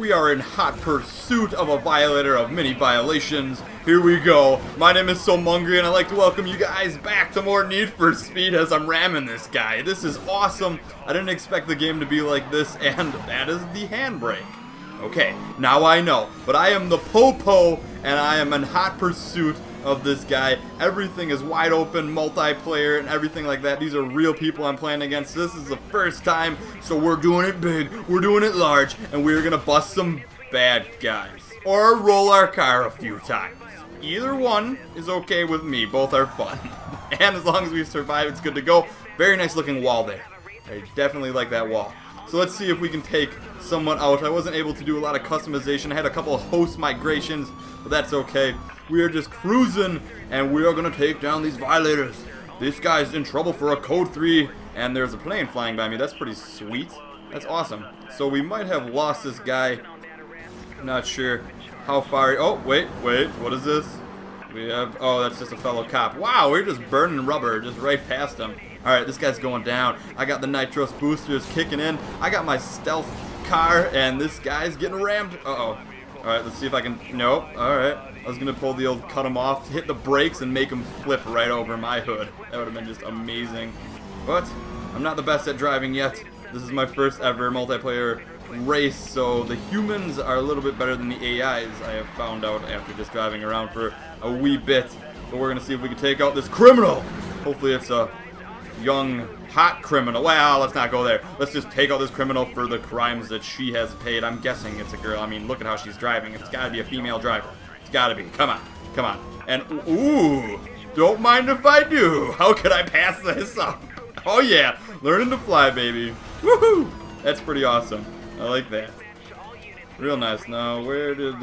We are in hot pursuit of a violator of many violations. Here we go. My name is So Mungry, and I'd like to welcome you guys back to more Need for Speed as I'm ramming this guy. This is awesome. I didn't expect the game to be like this, and that is the handbrake. Okay, now I know, but I am the Popo, and I am in hot pursuit of this guy. Everything is wide open, multiplayer, and everything like that. These are real people I'm playing against. This is the first time, so we're doing it big, we're doing it large, and we're gonna bust some bad guys. Or roll our car a few times. Either one is okay with me, both are fun. And as long as we survive, it's good to go. Very nice looking wall there. I definitely like that wall. So let's see if we can take someone out. I wasn't able to do a lot of customization. I had a couple of host migrations, but that's okay. We are just cruising, and we are going to take down these violators. This guy's in trouble for a code 3, and there's a plane flying by me. That's pretty sweet. That's awesome. So we might have lost this guy. Not sure how far. Oh, wait. What is this? We have... Oh, that's just a fellow cop. Wow, we're just burning rubber just right past him. Alright, this guy's going down. I got the Nitros boosters kicking in. I got my stealth car, and this guy's getting rammed. Uh-oh. Alright, let's see if I can... Nope. Alright. I was going to pull the old cut him off, hit the brakes, and make him flip right over my hood. That would have been just amazing. But I'm not the best at driving yet. This is my first ever multiplayer race, so the humans are a little bit better than the AIs, I have found out after just driving around for a wee bit. But we're going to see if we can take out this criminal. Hopefully it's a... young, hot criminal. Well, let's not go there. Let's just take out this criminal for the crimes that she has paid. I'm guessing it's a girl. I mean, look at how she's driving. It's gotta be a female driver. It's gotta be. Come on. Come on. And, ooh, don't mind if I do. How could I pass this up? Oh, yeah. Learning to fly, baby. Woohoo! That's pretty awesome. I like that. Real nice. Now, where did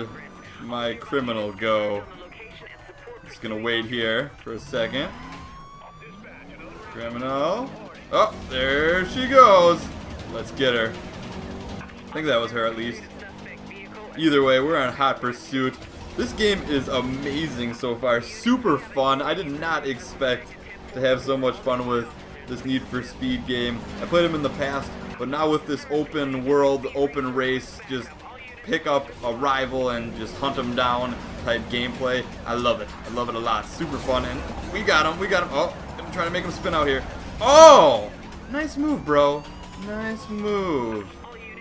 my criminal go? Just gonna wait here for a second. Criminal. Oh, there she goes. Let's get her. I think that was her, at least. Either way, we're on hot pursuit. This game is amazing so far. Super fun. I did not expect to have so much fun with this Need for Speed game. I played them in the past, but now with this open world, open race, just pick up a rival and just hunt them down type gameplay. I love it. I love it a lot. Super fun. And we got him. We got him. Oh. Trying to make him spin out here. Oh! Nice move, bro. Nice move.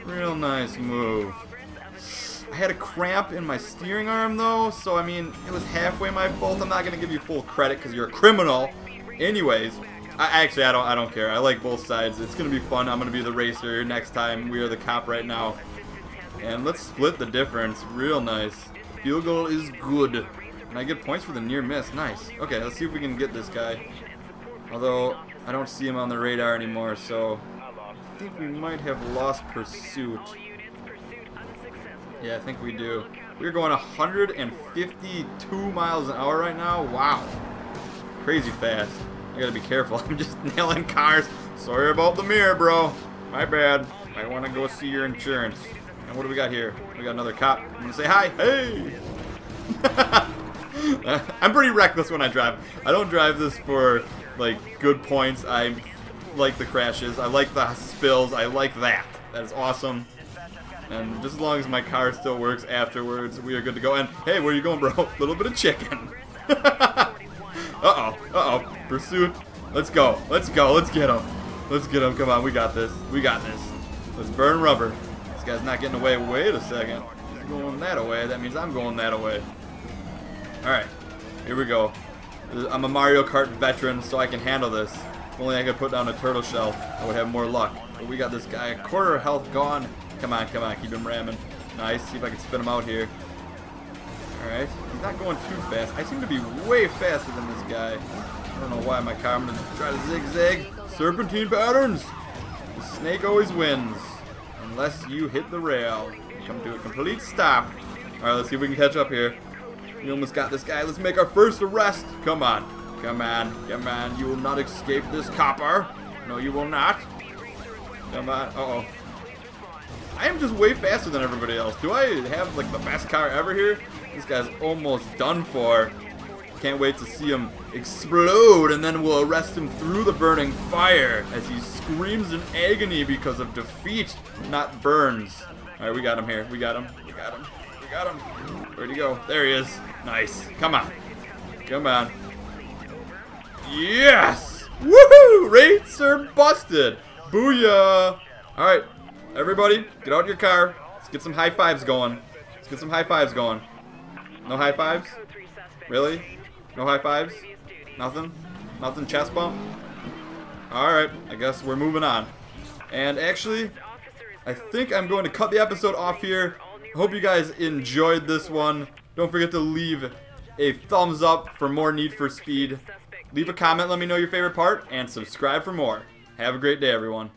Real nice move. I had a cramp in my steering arm, though, so, I mean, it was halfway my fault. I'm not going to give you full credit because you're a criminal. Anyways, I don't care. I like both sides. It's going to be fun. I'm going to be the racer next time. We are the cop right now. And let's split the difference. Real nice. Field goal is good. And I get points for the near miss. Nice. Okay, let's see if we can get this guy. Although, I don't see him on the radar anymore, so I think we might have lost pursuit. Yeah, I think we do. We're going 152 miles an hour right now. Wow. Crazy fast. I gotta be careful. I'm just nailing cars. Sorry about the mirror, bro. My bad. I want to go see your insurance. And what do we got here? We got another cop. I'm gonna say hi. Hey! I'm pretty reckless when I drive. I don't drive this for... like, good points. I like the crashes. I like the spills. I like that. That is awesome. And just as long as my car still works afterwards, we are good to go. And, hey, where you going, bro? A little bit of chicken. Uh-oh. Uh-oh. Pursuit. Let's go. Let's go. Let's get him. Let's get him. Come on. We got this. We got this. Let's burn rubber. This guy's not getting away. Wait a second. He's going that away. That means I'm going that away. Alright. Here we go. I'm a Mario Kart veteran, so I can handle this. If only I could put down a turtle shell, I would have more luck. But we got this guy, a quarter health gone. Come on, come on, keep him ramming. Nice, see if I can spin him out here. Alright, he's not going too fast. I seem to be way faster than this guy. I don't know why my car, I'm going to try to zigzag. Serpentine patterns! The snake always wins. Unless you hit the rail. Come to a complete stop. Alright, let's see if we can catch up here. We almost got this guy. Let's make our first arrest. Come on. Come on. Come on. You will not escape this copper. No, you will not. Come on. Uh-oh. I am just way faster than everybody else. Do I have, like, the best car ever here? This guy's almost done for. Can't wait to see him explode, and then we'll arrest him through the burning fire as he screams in agony because of defeat, not burns. All right, we got him here. We got him. We got him. We got him. Where'd he go? There he is. Nice. Come on. Come on. Yes! Woohoo! Rates are busted. Booyah! All right, everybody, get out of your car. Let's get some high fives going. Let's get some high fives going. No high fives? Really? No high fives? Nothing? Nothing chest bump? Alright, I guess we're moving on. And actually, I think I'm going to cut the episode off here. I hope you guys enjoyed this one. Don't forget to leave a thumbs up for more Need for Speed. Leave a comment, let me know your favorite part, and subscribe for more. Have a great day, everyone.